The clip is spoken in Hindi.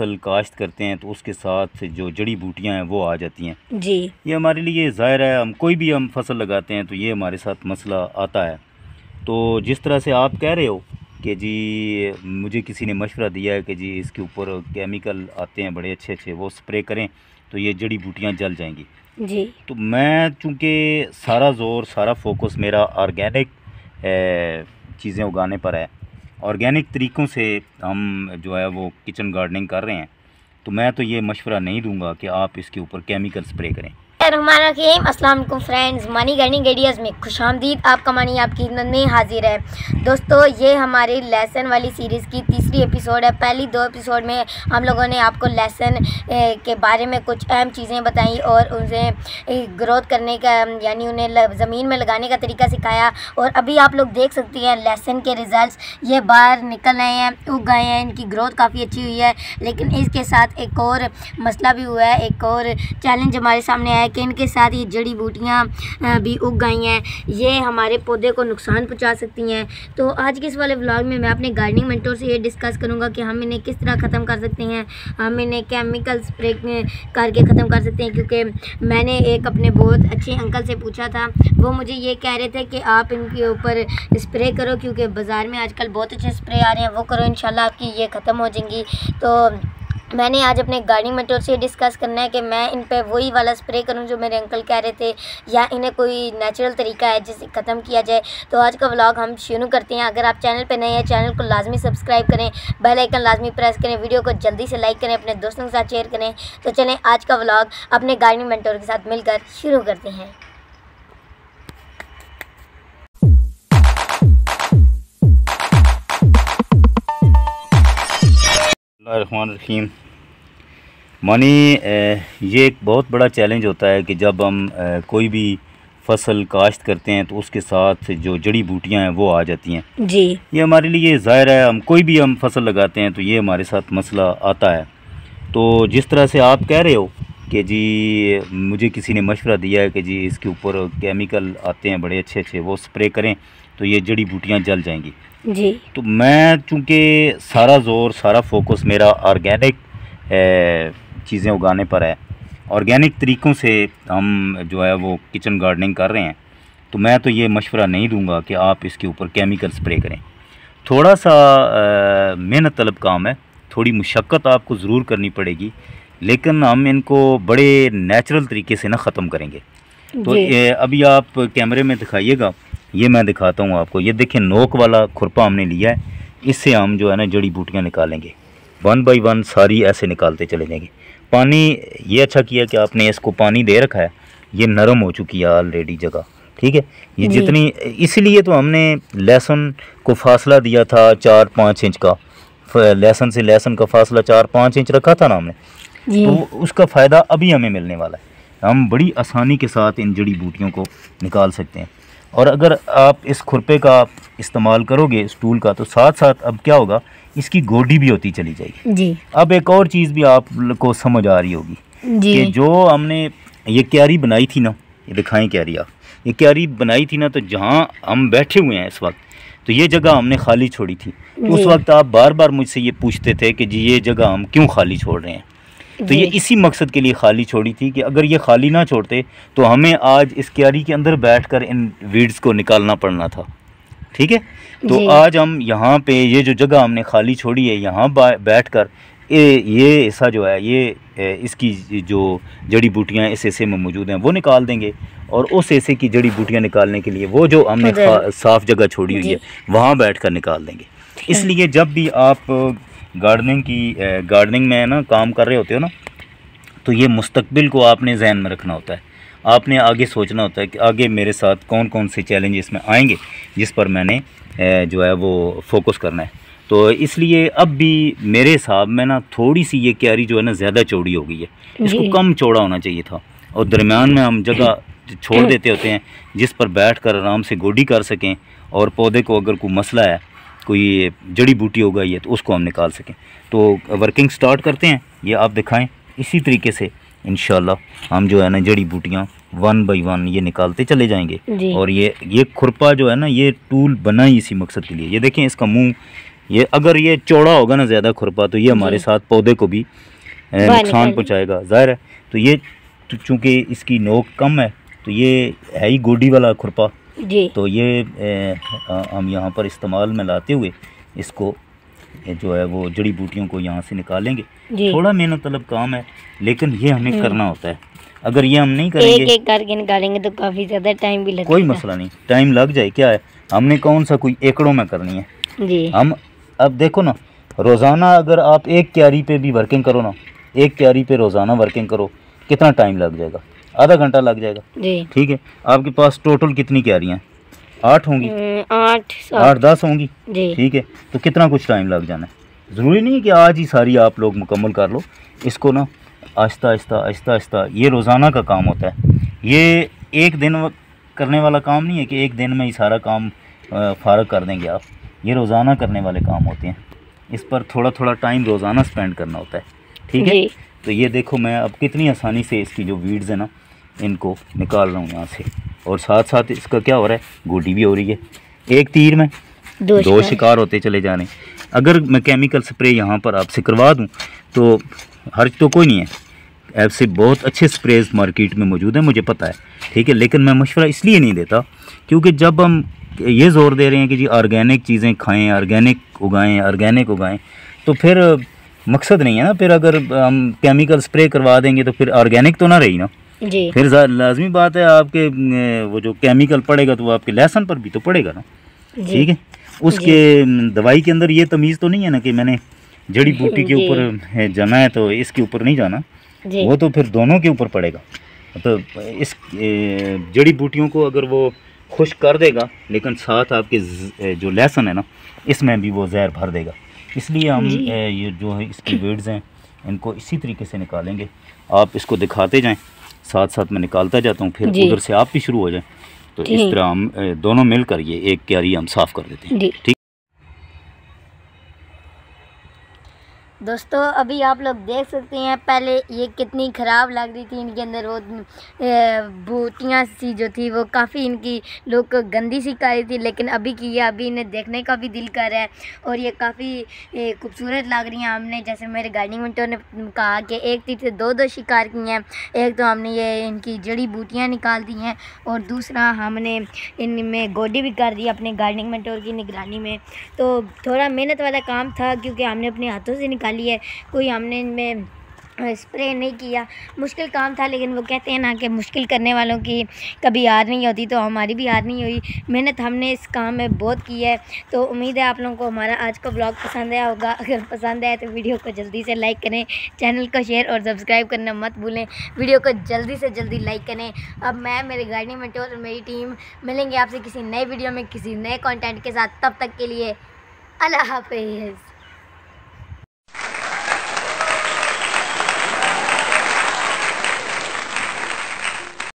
फसल काश्त करते हैं तो उसके साथ से जो जड़ी बूटियां हैं वो आ जाती हैं जी। ये हमारे लिए ज़ाहिर है, हम कोई भी हम फसल लगाते हैं तो ये हमारे साथ मसला आता है। तो जिस तरह से आप कह रहे हो कि जी मुझे किसी ने मशवरा दिया है कि जी इसके ऊपर केमिकल आते हैं बड़े अच्छे अच्छे, वो स्प्रे करें तो ये जड़ी बूटियाँ जल जाएंगी जी। तो मैं चूँकि सारा ज़ोर सारा फोकस मेरा ऑर्गेनिक चीज़ें उगाने पर है, ऑर्गेनिक तरीक़ों से हम जो है वो किचन गार्डनिंग कर रहे हैं, तो मैं तो ये मशवरा नहीं दूंगा कि आप इसके ऊपर केमिकल स्प्रे करें। अस्सलाम वालेकुम फ्रेंड्स, मनी गार्डनिंग आइडियाज़ में खुशामदीद। आपका मनी आपकी खिदमत में हाजिर है। दोस्तों, ये हमारी लेसन वाली सीरीज़ की तीसरी एपिसोड है। पहली दो एपिसोड में हम लोगों ने आपको लेसन के बारे में कुछ अहम चीज़ें बताई और उन्हें ग्रोथ करने का यानी उन्हें ज़मीन में लगाने का तरीका सिखाया। और अभी आप लोग देख सकते हैं लेसन के रिज़ल्ट्स ये बाहर निकल आए हैं, उग गए हैं, इनकी ग्रोथ काफ़ी अच्छी हुई है। लेकिन इसके साथ एक और मसला भी हुआ है, एक और चैलेंज हमारे सामने आया कि इनके साथ ये जड़ी बूटियाँ भी उग गई हैं, ये हमारे पौधे को नुकसान पहुंचा सकती हैं। तो आज के इस वाले व्लॉग में मैं अपने गार्डनिंग मेंटोर से ये डिस्कस करूंगा कि हम इन्हें किस तरह ख़त्म कर सकते हैं, हम इन्हें केमिकल स्प्रे करके ख़त्म कर सकते हैं। क्योंकि मैंने एक अपने बहुत अच्छे अंकल से पूछा था, वो मुझे ये कह रहे थे कि आप इनके ऊपर स्प्रे करो क्योंकि बाज़ार में आजकल बहुत अच्छे स्प्रे आ रहे हैं, वो करो, इंशाल्लाह आपकी ये ख़त्म हो जाएंगी। तो मैंने आज अपने गार्डनिंग मेंटोर से डिस्कस करना है कि मैं इन पे वही वाला स्प्रे करूं जो मेरे अंकल कह रहे थे, या इन्हें कोई नेचुरल तरीका है जिसे ख़त्म किया जाए। तो आज का व्लॉग हम शुरू करते हैं। अगर आप चैनल पे नए हैं, चैनल को लाजमी सब्सक्राइब करें, बेल आइकन लाजमी प्रेस करें, वीडियो को जल्दी से लाइक करें, अपने दोस्तों के साथ शेयर करें। तो चलें आज का व्लॉग अपने गार्डनिंग मेंटोर के साथ मिलकर शुरू करते हैं। रहमान रहीम। मानी ये एक बहुत बड़ा चैलेंज होता है कि जब हम कोई भी फसल काश्त करते हैं तो उसके साथ जो जड़ी बूटियां हैं वो आ जाती हैं जी। ये हमारे लिए ज़ाहिर है, हम कोई भी हम फसल लगाते हैं तो ये हमारे साथ मसला आता है। तो जिस तरह से आप कह रहे हो कि जी मुझे किसी ने मशवरा दिया है कि जी इसके ऊपर केमिकल आते हैं बड़े अच्छे अच्छे, वो स्प्रे करें तो ये जड़ी बूटियाँ जल जाएंगी जी। तो मैं चूँकि सारा ज़ोर सारा फोकस मेरा ऑर्गेनिक चीज़ें उगाने पर है, ऑर्गेनिक तरीक़ों से हम जो है वो किचन गार्डनिंग कर रहे हैं, तो मैं तो ये मशवरा नहीं दूंगा कि आप इसके ऊपर केमिकल स्प्रे करें। थोड़ा सा मेहनत तलब काम है, थोड़ी मुशक्क़त आपको ज़रूर करनी पड़ेगी, लेकिन हम इनको बड़े नेचुरल तरीके से ना ख़त्म करेंगे। तो अभी आप कैमरे में दिखाइएगा, ये मैं दिखाता हूँ आपको। ये देखें, नोक वाला खुरपा हमने लिया है, इससे हम जो है ना जड़ी बूटियाँ निकालेंगे, वन बाई वन सारी ऐसे निकालते चले जाएंगे। पानी ये अच्छा किया कि आपने इसको पानी दे रखा है, ये नरम हो चुकी है ऑलरेडी जगह, ठीक है। ये जितनी, इसलिए तो हमने लहसुन को फासला दिया था 4-5 इंच का, लहसुन से लहसुन का फासला 4-5 इंच रखा था ना हमने, तो उसका फ़ायदा अभी हमें मिलने वाला है। हम बड़ी आसानी के साथ इन जड़ी बूटियों को निकाल सकते हैं। और अगर आप इस खुरपे का इस्तेमाल करोगे, स्टूल का, तो साथ साथ अब क्या होगा, इसकी गोडी भी होती चली जाएगी जी। अब एक और चीज़ भी आप को समझ आ रही होगी कि जो हमने ये क्यारी बनाई थी ना, ये दिखाएं क्यारी आप, ये क्यारी बनाई थी ना, तो जहाँ हम बैठे हुए हैं इस वक्त, तो ये जगह हमने खाली छोड़ी थी। तो उस वक्त आप बार बार मुझसे ये पूछते थे कि जी ये जगह हम क्यों खाली छोड़ रहे हैं, तो ये इसी मकसद के लिए खाली छोड़ी थी कि अगर ये खाली ना छोड़ते तो हमें आज इस क्यारी के अंदर बैठकर इन वीड्स को निकालना पड़ना था, ठीक है। तो आज हम यहाँ पे ये जो जगह हमने खाली छोड़ी है, यहाँ बैठकर ये हिस्सा जो है, ये इसकी जो जड़ी बूटियाँ इस हिस्से में मौजूद हैं वो निकाल देंगे, और उस हिस्से की जड़ी बूटियाँ निकालने के लिए वो जो हमने साफ़ जगह छोड़ी हुई है वहाँ बैठकर निकाल देंगे। इसलिए जब भी आप गार्डनिंग में ना काम कर रहे होते हो ना, तो ये मुस्तकबिल को आपने जहन में रखना होता है, आपने आगे सोचना होता है कि आगे मेरे साथ कौन कौन से चैलेंज इसमें आएंगे जिस पर मैंने जो है वो फोकस करना है। तो इसलिए अब भी मेरे हिसाब में ना थोड़ी सी ये क्यारी जो है ना ज़्यादा चौड़ी हो गई है, इसको कम चौड़ा होना चाहिए था, और दरम्यान में हम जगह छोड़ देते होते हैं जिस पर बैठ कर आराम से गोडी कर सकें, और पौधे को अगर कोई मसला है, कोई जड़ी बूटी होगा ये, तो उसको हम निकाल सकें। तो वर्किंग स्टार्ट करते हैं, ये आप दिखाएं, इसी तरीके से इंशाल्लाह हम जो है ना जड़ी बूटियाँ वन बाई वन ये निकालते चले जाएंगे। और ये खुरपा जो है ना, ये टूल बना ही इसी मकसद के लिए। ये देखें, इसका मुंह ये अगर ये चौड़ा होगा ना ज़्यादा खुरपा तो ये हमारे साथ पौधे को भी नुकसान पहुँचाएगा, ज़ाहिर है। तो ये चूँकि इसकी नोक कम है तो ये है ही गोडी वाला खुरपा जी, तो ये हम यहाँ पर इस्तेमाल में लाते हुए इसको जो है वो जड़ी बूटियों को यहाँ से निकालेंगे। थोड़ा मेहनत तलब काम है लेकिन ये हमें करना होता है। अगर ये हम नहीं करेंगे एक-एक करके निकालेंगे तो काफ़ी ज़्यादा टाइम भी लगेगा। कोई मसला नहीं, टाइम लग जाए क्या है, हमने कौन सा कोई एकड़ों में करनी है जी। हम अब देखो ना रोज़ाना अगर आप एक क्यारी पे भी वर्किंग करो ना, एक क्यारी पे रोज़ाना वर्किंग करो कितना टाइम लग जाएगा, आधा घंटा लग जाएगा। ठीक है, आपके पास टोटल कितनी क्यारियाँ, 8 होंगी, 8-10 होंगी, ठीक है। तो कितना कुछ टाइम लग जाना है, ज़रूरी नहीं है कि आज ही सारी आप लोग मुकम्मल कर लो इसको ना, आहिस्ता आहिस्ता आहिस्ता आहिस्ता। ये रोज़ाना का काम होता है, ये एक दिन करने वाला काम नहीं है कि एक दिन में ही सारा काम फारग कर देंगे आप। ये रोज़ाना करने वाले काम होते हैं, इस पर थोड़ा थोड़ा टाइम रोज़ाना स्पेंड करना होता है, ठीक है। तो ये देखो मैं अब कितनी आसानी से इसकी जो वीड्स है ना इनको निकाल रहा हूँ यहाँ से, और साथ साथ इसका क्या हो रहा है, गोडी भी हो रही है। एक तीर में दो शिकार होते चले जा रहे हैं। अगर मैं केमिकल स्प्रे यहाँ पर आपसे करवा दूँ तो हर्ज तो कोई नहीं है, ऐसे बहुत अच्छे स्प्रेज मार्केट में मौजूद हैं, मुझे पता है, ठीक है। लेकिन मैं मशवरा इसलिए नहीं देता क्योंकि जब हम ये ज़ोर दे रहे हैं कि जी ऑर्गेनिक चीज़ें खाएं, ऑर्गेनिक उगाएं, तो फिर मकसद नहीं है ना। फिर अगर हम केमिकल स्प्रे करवा देंगे तो फिर ऑर्गेनिक तो ना रही ना जी। फिर लाजमी बात है आपके वो जो केमिकल पड़ेगा तो वो आपके लहसुन पर भी तो पड़ेगा ना, ठीक है। उसके दवाई के अंदर ये तमीज़ तो नहीं है ना कि मैंने जड़ी बूटी के ऊपर जाना है तो इसके ऊपर नहीं जाना, वो तो फिर दोनों के ऊपर पड़ेगा। तो इस जड़ी बूटियों को अगर वो खुश कर देगा लेकिन साथ आपके जो लहसुन है ना इसमें भी वो जहर भर देगा। इसलिए हम ये जो है इसकी वीड्स हैं इनको इसी तरीके से निकालेंगे। आप इसको दिखाते जाएं, साथ साथ मैं निकालता जाता हूँ, फिर उधर से आप भी शुरू हो जाएं। तो इस तरह हम दोनों मिलकर ये एक क्यारी हम साफ़ कर देते हैं, ठीक। दोस्तों अभी आप लोग देख सकते हैं पहले ये कितनी ख़राब लग रही थी, इनके अंदर वो बूटियाँ सी जो थी वो काफ़ी इनकी लोग गंदी सी कर रही थी, लेकिन अभी की है, अभी इन्हें देखने का भी दिल कर रहा है और ये काफ़ी खूबसूरत लग रही हैं। हमने जैसे मेरे गार्डनिंग मेंटर ने कहा कि एक तीर से दो शिकार किए हैं। एक तो हमने ये इनकी जड़ी बूटियाँ निकाल दी हैं और दूसरा हमने इनमें गोडी भी कर दी अपने गार्डनिंग मेंटर की निगरानी में। तो थोड़ा मेहनत वाला काम था क्योंकि हमने अपने हाथों से लिए कोई हमने इनमें स्प्रे नहीं किया, मुश्किल काम था। लेकिन वो कहते हैं ना कि मुश्किल करने वालों की कभी हार नहीं होती, तो हमारी भी हार नहीं हुई। मेहनत हमने इस काम में बहुत की है। तो उम्मीद है आप लोगों को हमारा आज का ब्लॉग पसंद आया होगा। अगर पसंद आया तो वीडियो को जल्दी से लाइक करें, चैनल को शेयर और सब्सक्राइब करना मत भूलें। वीडियो को जल्दी से जल्दी लाइक करें। अब मैं, मेरे गार्डनिंग मेंटर और मेरी टीम मिलेंगे आपसे किसी नए वीडियो में किसी नए कॉन्टेंट के साथ। तब तक के लिए अल्लाह हाफिज़।